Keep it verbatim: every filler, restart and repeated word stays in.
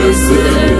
Dumnezeu.